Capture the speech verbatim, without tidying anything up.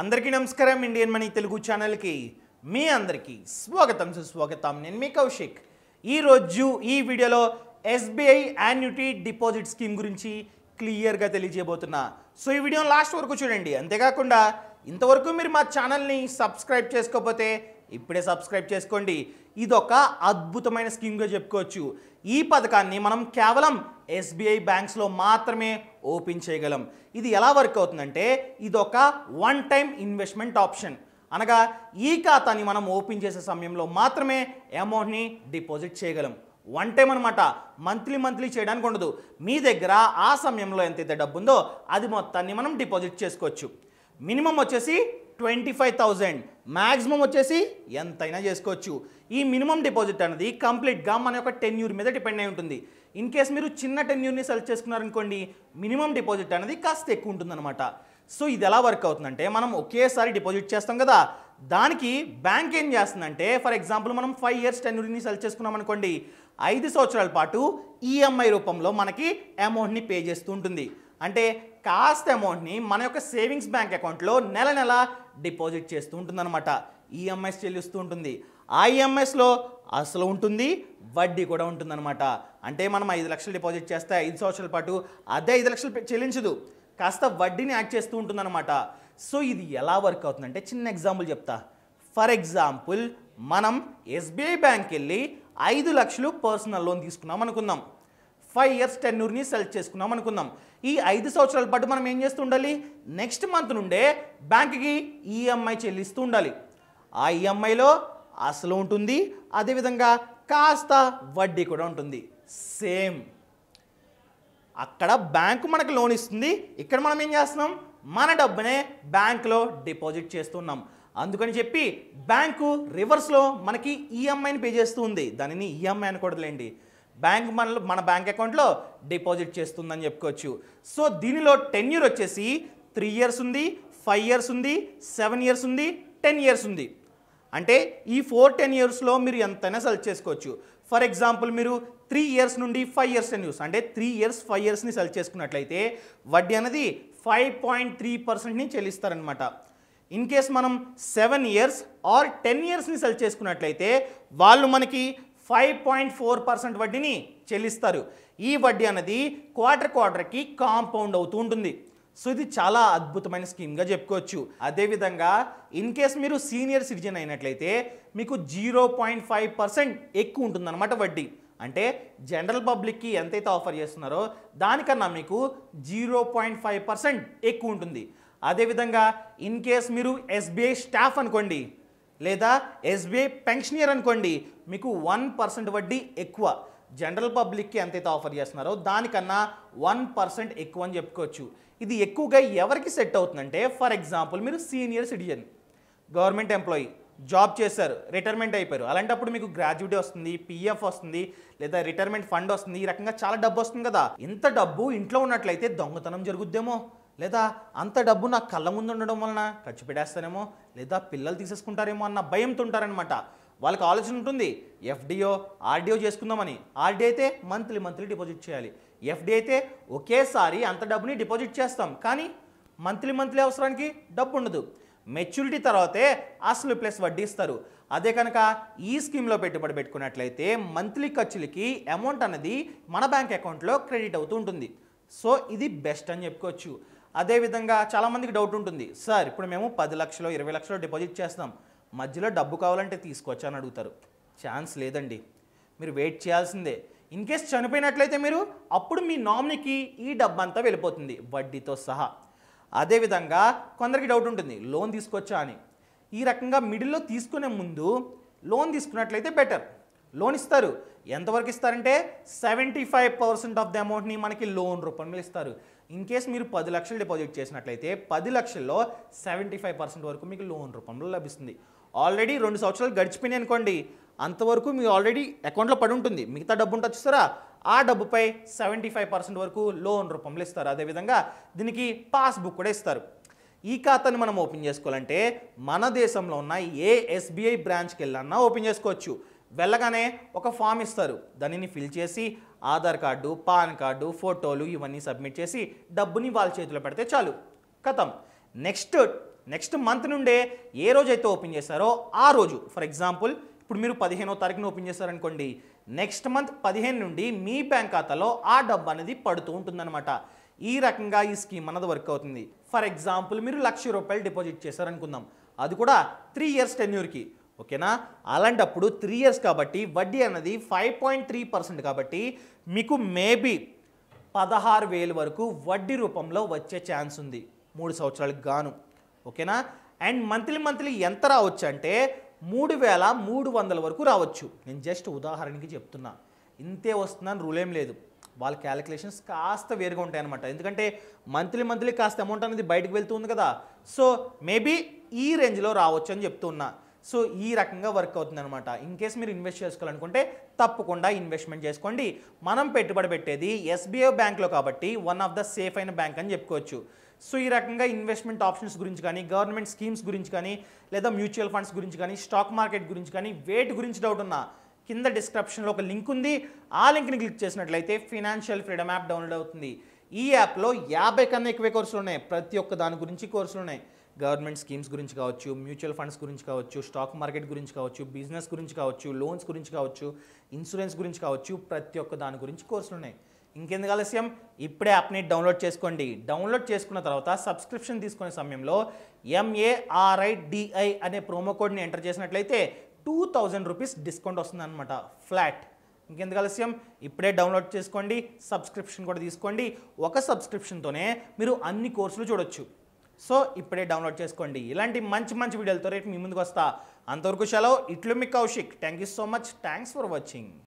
అందరికీ నమస్కారం। Indian money Telugu channel కి మీ అందరికీ స్వాగతం సుస్వాగతం। నేను మీ కౌశిక్। ఈ రోజు ఈ వీడియోలో ఎస్బీఐ యాన్యుటీ డిపాజిట్ స్కీమ్ గురించి క్లియర్ గా తెలియజేయబోతున్నా। సో ఈ వీడియోని లాస్ట్ వరకు చూడండి। అంతే కాకుండా ఇంతవరకు మీరు మా ఛానల్ ని సబ్స్క్రైబ్ చేసుకోకపోతే ఇప్పుడే సబ్స్క్రైబ్ చేసుకోండి। ఇదొక అద్భుతమైన స్కీమ్ గా చెప్పుకోవచ్చు। ఈ పథకాన్ని మనం కేవలం ఎస్బీఐ బ్యాంక్స్ లో మాత్రమే ఓపెన్ చేయగలం। ఇది ఎలా వర్క్ అవుతుందంటే ఇదొక వన్ టైం ఇన్వెస్ట్మెంట్ ఆప్షన్। అనగా ఈ ఖాతాని మనం ఓపెన్ చేసే సమయంలో మాత్రమే అమౌంట్ ని డిపాజిట్ చేయగలం। వన్ టైం అనమాట, మంత్లీ మంత్లీ చేయడానికి ఉండదు। మీ దగ్గర ఆ సమయంలో ఎంతైతే డబ్బు ఉందో అది మొత్తాన్ని మనం డిపాజిట్ చేసుకోవచ్చు। మినిమం వచ్చేసి ట్వంటీ ఫైవ్ థౌజండ్, మ్యాక్సిమం వచ్చేసి ఎంతైనా చేసుకోవచ్చు। ఈ మినిమం డిపాజిట్ అనేది కంప్లీట్గా మన యొక్క టెన్యూర్ మీద డిపెండ్ అయి ఉంటుంది। ఇన్ కేస్ మీరు చిన్న టెన్యూర్ని సెలెక్ట్ చేసుకున్నారనుకోండి మినిమం డిపాజిట్ అనేది కాస్త ఎక్కువ ఉంటుందన్నమాట। సో ఇది ఎలా వర్క్ అవుతుందంటే మనం ఒకేసారి డిపాజిట్ చేస్తాం కదా, దానికి బ్యాంక్ ఏం చేస్తుందంటే ఫర్ ఎగ్జాంపుల్ మనం ఫైవ్ ఇయర్స్ టెన్యూర్ని సెలెక్ట్ చేసుకున్నాం అనుకోండి, ఐదు సంవత్సరాల పాటు ఈఎంఐ రూపంలో మనకి అమౌంట్ని పే చేస్తూ ఉంటుంది। అంటే కాస్త అమౌంట్ని మన యొక్క సేవింగ్స్ బ్యాంక్ అకౌంట్లో నెల నెల డిపాజిట్ చేస్తూ ఉంటుందన్నమాట। ఈఎంఐస్ చెల్లిస్తూ ఉంటుంది। ఆ ఈఎంఐస్లో అసలు ఉంటుంది, వడ్డీ కూడా ఉంటుందన్నమాట। అంటే మనం ఐదు లక్షలు డిపాజిట్ చేస్తే ఐదు సంవత్సరాల పాటు అదే ఐదు లక్షలు చెల్లించదు, కాస్త వడ్డీని యాడ్ చేస్తూ ఉంటుందన్నమాట। సో ఇది ఎలా వర్క్ అవుతుందంటే చిన్న ఎగ్జాంపుల్ చెప్తా। ఫర్ ఎగ్జాంపుల్ మనం ఎస్బీఐ బ్యాంక్కి వెళ్ళి ఐదు లక్షలు పర్సనల్ లోన్ తీసుకున్నాం అనుకుందాం, ఫైవ్ ఇయర్స్ టెన్యూర్ని సెలెక్ట్ చేసుకున్నాం అనుకుందాం। ఈ ఐదు సంవత్సరాల పాటు మనం ఏం చేస్తూ ఉండాలి, నెక్స్ట్ మంత్ నుండే బ్యాంక్కి ఈఎంఐ చెల్లిస్తూ ఉండాలి। ఆ ఈఎంఐలో అసలు ఉంటుంది, అదేవిధంగా కాస్త వడ్డీ కూడా ఉంటుంది। సేమ్ అక్కడ బ్యాంకు మనకు లోన్ ఇస్తుంది, ఇక్కడ మనం ఏం చేస్తున్నాం మన డబ్బునే బ్యాంకులో డిపాజిట్ చేస్తున్నాం। అందుకని చెప్పి బ్యాంకు రివర్స్లో మనకి ఈఎంఐని పే చేస్తూ ఉంది, దానిని ఈఎంఐ అనకూడదులేండి, బ్యాంక్ మన మన బ్యాంక్ అకౌంట్లో డిపాజిట్ చేస్తుందని చెప్పుకోవచ్చు। సో దీనిలో టెన్యూర్ వచ్చేసి త్రీ ఇయర్స్ ఉంది, ఫైవ్ ఇయర్స్ ఉంది, సెవెన్ ఇయర్స్ ఉంది, టెన్ ఇయర్స్ ఉంది। అంటే ఈ ఫోర్ టెన్ ఇయర్స్లో మీరు ఎంతైనా సెలెక్ట్ చేసుకోవచ్చు। ఫర్ ఎగ్జాంపుల్ మీరు త్రీ ఇయర్స్ నుండి ఫైవ్ ఇయర్స్ టెన్యూర్స్ అంటే త్రీ ఇయర్స్ ఫైవ్ ఇయర్స్ని సెలెక్ట్ చేసుకున్నట్లయితే వడ్డీ అనేది ఫైవ్ పాయింట్ త్రీ పర్సెంట్ని చెల్లిస్తారనమాట। ఇన్ కేస్ మనం సెవెన్ ఇయర్స్ ఆర్ టెన్ ఇయర్స్ని సెలెక్ట్ చేసుకున్నట్లయితే వాళ్ళు మనకి ఫైవ్ పాయింట్ ఫోర్ పర్సెంట్ వడ్డీని చెల్లిస్తారు। ఈ వడ్డీ అనేది క్వార్టర్ క్వార్టర్కి కాంపౌండ్ అవుతూ ఉంటుంది। సో ఇది చాలా అద్భుతమైన స్కీమ్గా చెప్పుకోవచ్చు। అదేవిధంగా ఇన్ కేస్ మీరు సీనియర్ సిటిజన్ అయినట్లయితే మీకు జీరో పాయింట్ ఫైవ్ పర్సెంట్ ఎక్కువ ఉంటుందన్నమాట వడ్డీ। అంటే జనరల్ పబ్లిక్కి ఎంతైతే ఆఫర్ చేస్తున్నారో దానికన్నా మీకు జీరో పాయింట్ ఫైవ్ పర్సెంట్ ఎక్కువ ఉంటుంది। అదేవిధంగా ఇన్ కేస్ మీరు ఎస్బీఐ స్టాఫ్ అనుకోండి లేదా ఎస్బీఐ పెన్షనియర్ అనుకోండి మీకు వన్ పర్సెంట్ వడ్డీ ఎక్కువ, జనరల్ పబ్లిక్కి ఎంతైతే ఆఫర్ చేస్తున్నారో దానికన్నా వన్ పర్సెంట్ ఎక్కువ అని చెప్పుకోవచ్చు। ఇది ఎక్కువగా ఎవరికి సెట్ అవుతుందంటే ఫర్ ఎగ్జాంపుల్ మీరు senior citizen, government employee, job చేశారు, రిటైర్మెంట్ అయిపోయారు, అలాంటప్పుడు మీకు గ్రాడ్యుయేట్ వస్తుంది, పీఎఫ్ వస్తుంది లేదా రిటైర్మెంట్ ఫండ్ వస్తుంది, ఈ రకంగా చాలా డబ్బు వస్తుంది కదా। ఇంత డబ్బు ఇంట్లో ఉన్నట్లయితే దొంగతనం జరుగుద్దేమో, లేదా అంత డబ్బు నా కళ్ళ ముందు ఉండడం వలన ఖర్చు పెట్టేస్తానేమో, లేదా పిల్లలు తీసేసుకుంటారేమో అన్న భయంతో ఉంటారనమాట। వాళ్ళకి ఆలోచన ఉంటుంది ఎఫ్డిఓ ఆర్డిఓ చేసుకుందామని। ఆర్డీ అయితే మంత్లీ మంత్లీ డిపాజిట్ చేయాలి, ఎఫ్డి అయితే ఒకేసారి అంత డబ్బుని డిపాజిట్ చేస్తాం, కానీ మంత్లీ మంత్లీ అవసరానికి డబ్బు ఉండదు, మెచ్యూరిటీ తర్వాతే అసలు ప్లస్ వడ్డీ ఇస్తారు। అదే కనుక ఈ స్కీమ్లో పెట్టుబడి పెట్టుకున్నట్లయితే మంత్లీ ఖర్చులకి అమౌంట్ అనేది మన బ్యాంక్ అకౌంట్లో క్రెడిట్ అవుతూ ఉంటుంది। సో ఇది బెస్ట్ అని చెప్పుకోవచ్చు। అదేవిధంగా చాలామందికి డౌట్ ఉంటుంది, సార్ ఇప్పుడు మేము పది లక్షలు ఇరవై లక్షలు డిపాజిట్ చేస్తాం, మధ్యలో డబ్బు కావాలంటే తీసుకోవచ్చు అని అడుగుతారు। ఛాన్స్ లేదండి, మీరు వెయిట్ చేయాల్సిందే। ఇన్ కేస్ చనిపోయినట్లయితే మీరు అప్పుడు మీ నామినీకి ఈ డబ్బు అంతా వెళ్ళిపోతుంది వడ్డీతో సహా। అదేవిధంగా కొందరికి డౌట్ ఉంటుంది లోన్ తీసుకోవచ్చా అని। ఈ రకంగా మిడిల్లో తీసుకునే ముందు లోన్ తీసుకున్నట్లయితే బెటర్। లోన్ ఇస్తారు, ఎంతవరకు ఇస్తారంటే seventy five percent of the అమౌంట్ని మనకి లోన్ రూపంలో ఇస్తారు। ఇన్ కేస్ మీరు పది లక్షలు డిపాజిట్ చేసినట్లయితే పది లక్షల్లో సెవెంటీ ఫైవ్ పర్సెంట్ వరకు మీకు లోన్ రూపంలో లభిస్తుంది। ఆల్రెడీ రెండు సంవత్సరాలు గడిచిపోయినాయి అనుకోండి, అంతవరకు మీ ఆల్రెడీ అకౌంట్లో పడి ఉంటుంది, మిగతా డబ్బు ఉంటుంది చూస్తారా, ఆ డబ్బుపై సెవెంటీ ఫైవ్ పర్సెంట్ వరకు లోన్ రూపంలో ఇస్తారు। అదేవిధంగా దీనికి పాస్బుక్ కూడా ఇస్తారు। ఈ ఖాతాని మనం ఓపెన్ చేసుకోవాలంటే మన దేశంలో ఉన్న ఏ ఎస్బీఐ బ్రాంచ్కి వెళ్ళన్నా ఓపెన్ చేసుకోవచ్చు। వెళ్ళగానే ఒక ఫామ్ ఇస్తారు, దానిని ఫిల్ చేసి ఆధార్ కార్డు, పాన్ కార్డు, ఫోటోలు ఇవన్నీ సబ్మిట్ చేసి డబ్బుని వాళ్ళ చేతిలో పెడితే చాలు, ఖతం। నెక్స్ట్ నెక్స్ట్ మంత్ నుండే ఏ రోజైతే ఓపెన్ చేశారో ఆ రోజు ఫర్ ఎగ్జాంపుల్ ఇప్పుడు మీరు పదిహేనవ తారీఖున ఓపెన్ చేశారు అనుకోండి నెక్స్ట్ మంత్ పదిహేను నుండి మీ బ్యాంక్ ఖాతాలో ఆ డబ్బు అనేది పడుతూ ఉంటుందన్నమాట। ఈ రకంగా ఈ స్కీమ్ అనేది వర్క్ అవుతుంది। ఫర్ ఎగ్జాంపుల్ మీరు లక్ష రూపాయలు డిపాజిట్ చేశారు అనుకుందాం అది కూడా త్రీ ఇయర్స్ టెన్యూర్ కి ఓకేనా। అలాంటప్పుడు త్రీ ఇయర్స్ కాబట్టి వడ్డీ అనేది ఫైవ్ పాయింట్ త్రీ పర్సెంట్ కాబట్టి మీకు మేబీ పదహారు వేలు వరకు వడ్డీ రూపంలో వచ్చే ఛాన్స్ ఉంది మూడు సంవత్సరాలకు గాను ఓకేనా। అండ్ మంత్లీ మంత్లీ ఎంత రావచ్చు అంటే మూడు వేల మూడు వందల వరకు రావచ్చు। నేను జస్ట్ ఉదాహరణకి చెప్తున్నా ఇంతే వస్తుందని రూల్ ఏం లేదు వాళ్ళ క్యాలిక్యులేషన్స్ కాస్త వేరుగా ఉంటాయి అన్నమాట। ఎందుకంటే మంత్లీ మంత్లీ కాస్త అమౌంట్ అనేది బయటకు వెళ్తుంది కదా సో మేబీ ఈ రేంజ్లో రావచ్చు అని చెప్తున్నా। సో ఈ రకంగా వర్క్ అవుతుందన్నమాట। ఇన్ కేస్ మీరు ఇన్వెస్ట్ చేసుకోవాలనుకుంటే తప్పకుండా ఇన్వెస్ట్మెంట్ చేసుకోండి। మనం పెట్టుబడి పెట్టేది ఎస్బీఐ బ్యాంక్లో కాబట్టి వన్ ఆఫ్ ద సేఫ్ అయిన బ్యాంక్ అని చెప్పుకోవచ్చు। సో ఈ రకంగా ఇన్వెస్ట్మెంట్ ఆప్షన్స్ గురించి కానీ గవర్నమెంట్ స్కీమ్స్ గురించి కానీ లేదా మ్యూచువల్ ఫండ్స్ గురించి కానీ స్టాక్ మార్కెట్ గురించి కానీ వేటి గురించి డౌట్ ఉన్నా కింద డిస్క్రిప్షన్లో ఒక లింక్ ఉంది ఆ లింక్ని క్లిక్ చేసినట్లయితే ఫైనాన్షియల్ ఫ్రీడమ్ యాప్ డౌన్లోడ్ అవుతుంది। ఈ యాప్లో యాభై కన్నా ఎక్కువ కోర్సులు ఉన్నాయి ప్రతి ఒక్క దాని గురించి కోర్సులు ఉన్నాయి గవర్నమెంట్ స్కీమ్స్ గురించి కావచ్చు మ్యూచువల్ ఫండ్స్ గురించి కావచ్చు స్టాక్ మార్కెట్ గురించి కావచ్చు బిజినెస్ గురించి కావచ్చు లోన్స్ గురించి కావచ్చు ఇన్సూరెన్స్ గురించి కావచ్చు ప్రతి ఒక్క దాని గురించి కోర్సులు ఉన్నాయి। ఇంకెందుకు ఆలస్యం ఇప్పుడే యాప్ని డౌన్లోడ్ చేసుకోండి। డౌన్లోడ్ చేసుకున్న తర్వాత సబ్స్క్రిప్షన్ తీసుకునే సమయంలో ఎంఏఆర్ఐడిఐ అనే ప్రోమో కోడ్ని ఎంటర్ చేసినట్లయితే టూ థౌజండ్ రూపీస్ డిస్కౌంట్ వస్తుందన్నమాట ఫ్లాట్। ఇంకెందుకు ఆలస్యం ఇప్పుడే డౌన్లోడ్ చేసుకోండి సబ్స్క్రిప్షన్ కూడా తీసుకోండి ఒక సబ్స్క్రిప్షన్తోనే మీరు అన్ని కోర్సులు చూడొచ్చు। సో ఇప్పుడే డౌన్లోడ్ చేసుకోండి। ఇలాంటి మంచి మంచి వీడియోలతో రేపు మీ ముందుకు వస్తా అంతవరకు సెలవు ఇట్లు మీ Kaushik. Thank you so much thanks for watching.